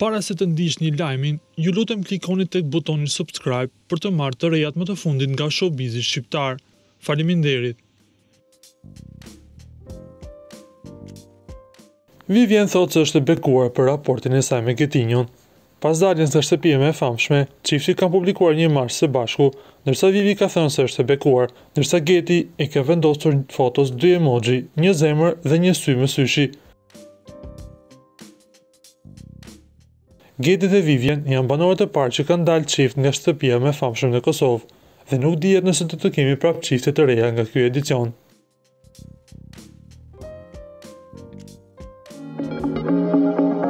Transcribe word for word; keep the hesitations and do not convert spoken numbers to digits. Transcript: Para se të ndiqni lajmin, ju lutem klikoni tek butonin subscribe për të marrë të rejat më të fundit nga showbizi shqiptar. Faleminderit. Vivien thotë se është e bekuar për raportin e saj me Getinjon. Pas daljes nga shtëpia më e famshme, çifti kanë publikuar një imazh së bashku, ndërsa Vivi ka thënë se është e bekuar, ndërsa Geti e ka vendosur në fotos dy emoji, një zemër dhe një sy me syshi. Geti dhe Vivien janë banorët e parë që kanë dalë çift nga shtëpia më e famshme në Kosovë, dhe nuk dihet nëse do të kemi prapë çifte të reja nga ky edicion. Thank you.